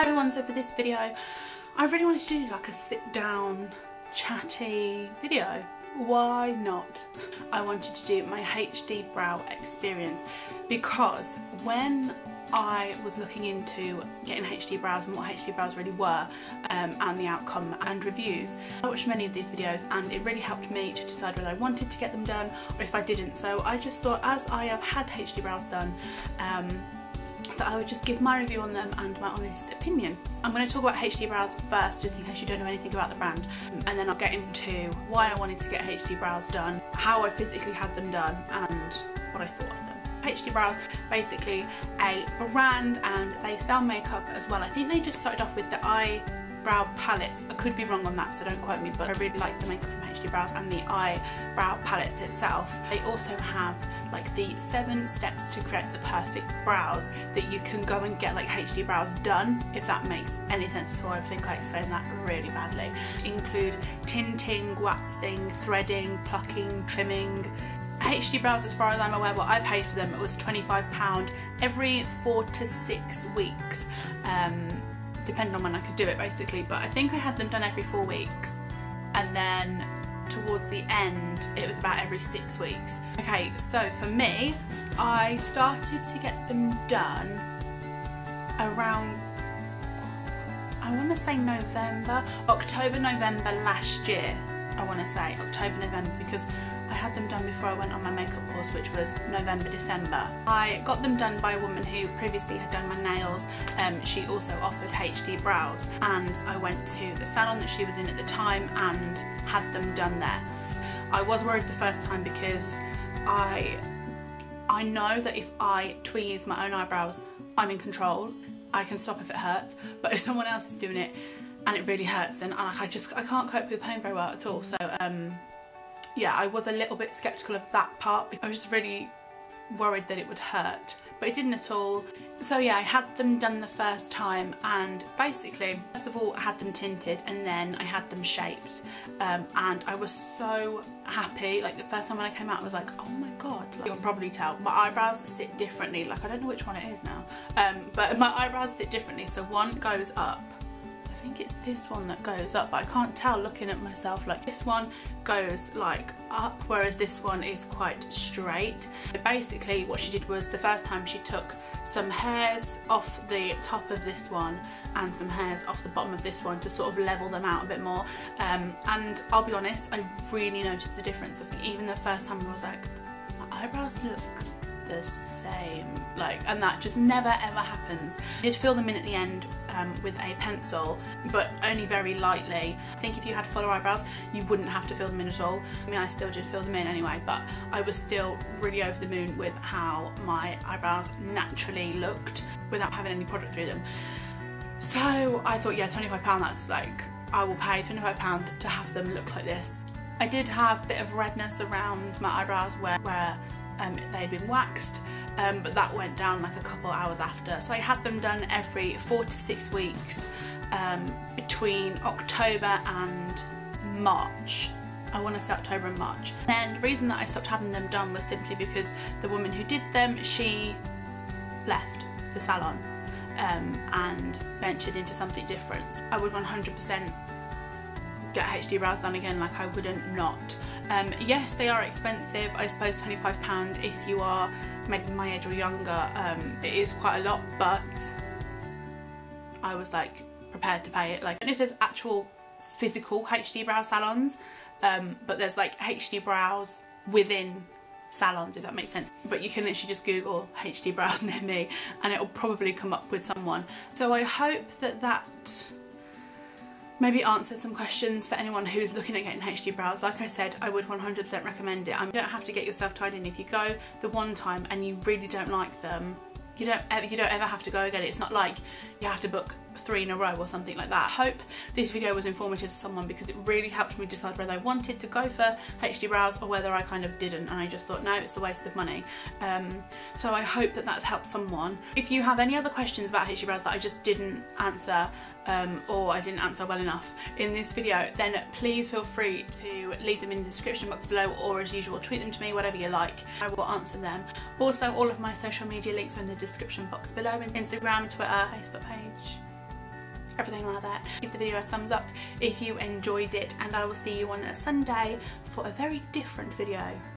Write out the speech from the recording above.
Hi everyone, so for this video I really wanted to do like a sit down chatty video. Why not? I wanted to do my HD brow experience because when I was looking into getting HD brows and what HD brows really were and the outcome and reviews, I watched many of these videos and it really helped me to decide whether I wanted to get them done or if I didn't. So I just thought, as I have had HD brows done, that I would just give my review on them and my honest opinion. I'm going to talk about HD Brows first, just in case you don't know anything about the brand, and then I'll get into why I wanted to get HD Brows done, how I physically had them done, and what I thought of them. HD Brows, basically a brand, and they sell makeup as well. I think they just started off with the eyebrow palettes. I could be wrong on that, so don't quote me, but I really like the makeup from HD Brows and the eyebrow palettes itself. They also have like the 7 steps to create the perfect brows that you can go and get like HD brows done, if that makes any sense at all. I think I explained that really badly. Include tinting, waxing, threading, plucking, trimming. HD brows, as far as I'm aware, what I paid for them, it was £25 every 4 to 6 weeks, depending on when I could do it basically, but I think I had them done every 4 weeks, and then towards the end it was about every 6 weeks. Okay, so for me, I started to get them done around, I want to say October, November last year. I want to say October, November, because I had them done before I went on my makeup course, which was November, December. I got them done by a woman who previously had done my nails. She also offered HD brows, and I went to the salon that she was in at the time and had them done there. I was worried the first time because I know that if I tweeze my own eyebrows, I'm in control. I can stop if it hurts, but if someone else is doing it and it really hurts, then I can't cope with the pain very well at all. So yeah, I was a little bit sceptical of that part because I was just really worried that it would hurt, but it didn't at all. So yeah, I had them done the first time, and basically first of all I had them tinted and then I had them shaped, and I was so happy. Like the first time when I came out I was like, oh my god, like, you can probably tell my eyebrows sit differently, like I don't know which one it is now, but my eyebrows sit differently, so one goes up, I think it's this one that goes up, but I can't tell looking at myself. Like this one goes like up, whereas this one is quite straight. But basically what she did was, the first time she took some hairs off the top of this one and some hairs off the bottom of this one to sort of level them out a bit more, and I'll be honest, I really noticed the difference. Even the first time I was like, my eyebrows look the same, like, and that just never ever happens. I did fill them in at the end with a pencil, but only very lightly. I think if you had fuller eyebrows you wouldn't have to fill them in at all. I mean, I still did fill them in anyway, but I was still really over the moon with how my eyebrows naturally looked without having any product through them. So I thought, yeah, £25, that's like, I will pay £25 to have them look like this. I did have a bit of redness around my eyebrows where they'd been waxed, but that went down like a couple hours after. So I had them done every 4 to 6 weeks between October and March. I want to say October and March. Then the reason that I stopped having them done was simply because the woman who did them, she left the salon and ventured into something different. I would 100% get HD brows done again, like I wouldn't not. Yes, they are expensive. I suppose £25 if you are maybe my age or younger, it is quite a lot, but I was like prepared to pay it. Like, and if there's actual physical HD brow salons, but there's like HD brows within salons, if that makes sense, but you can literally just Google HD brows near me and it'll probably come up with someone. So I hope that maybe answer some questions for anyone who's looking at getting HD brows. Like I said, I would 100% recommend it. You don't have to get yourself tied in. If you go the one time and you really don't like them, you don't ever have to go again. It's not like you have to book 3 in a row or something like that. I hope this video was informative to someone because it really helped me decide whether I wanted to go for HD brows or whether I kind of didn't, and I just thought, no, it's a waste of money. So I hope that that's helped someone. If you have any other questions about HD brows that I just didn't answer, or I didn't answer well enough in this video, then please feel free to leave them in the description box below, or as usual tweet them to me, whatever you like, I will answer them. Also, all of my social media links are in the description box below: Instagram, Twitter, Facebook page. everything like that. Give the video a thumbs up if you enjoyed it, and I will see you on a Sunday for a very different video.